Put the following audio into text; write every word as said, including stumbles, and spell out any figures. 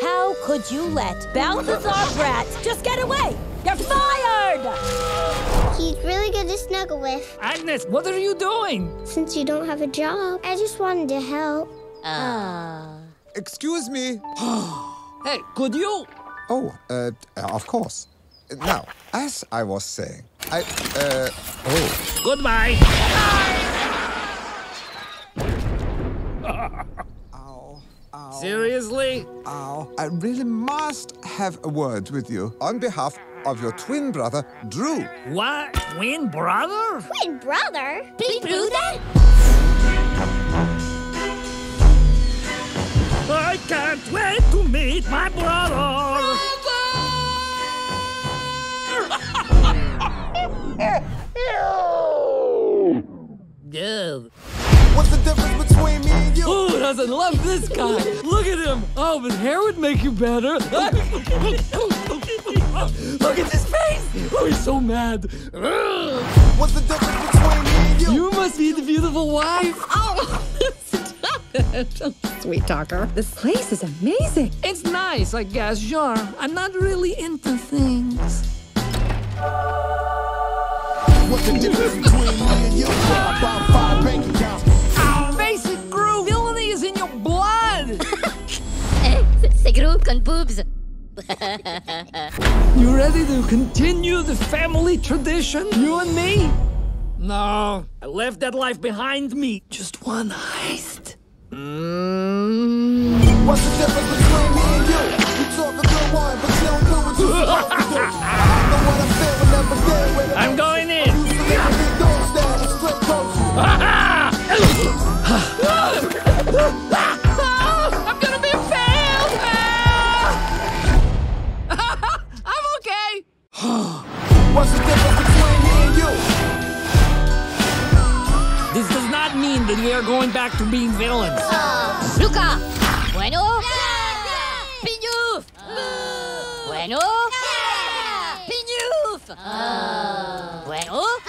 How could you let Balthazar Bratt just get away? You're fired! He's really good to snuggle with. Agnes, what are you doing? Since you don't have a job, I just wanted to help. Uh... Excuse me. Hey, could you? Oh, uh, of course. Now, as I was saying, I, uh, oh. Goodbye. Ow, ow. Seriously? Ow. I really must have a word with you on behalf of your twin brother, Drew. What? Twin brother? Twin brother? Big Drew then? I can't wait to meet my brother. Dude. What's the difference between me and you? Who doesn't love this guy? Look at him. Oh, his hair would make you better. Look at his face. Oh, he's so mad. What's the difference between me and you? You must be the beautiful wife. Oh, stop it. Sweet talker. This place is amazing. It's nice, I guess, sure. I'm not really into things. What's the difference between me and you? About five bank accounts. Ow, face it, Groove. Villainy is in your blood. C'est Groove con boobs. You ready to continue the family tradition? You and me? No, I left that life behind me. Just one heist. Mm. What's the difference between me and you? You talk a good one, but you don't know what you're supposed to do. I know what I feel, but never did when I'm going in. I'm gonna be failed! I'm okay! What's the difference between me and you? This does not mean that we are going back to being villains. Uh, Luca! Bueno? Yeah. Pinouf! Uh, bueno? Yeah. Pinouf! Uh, bueno?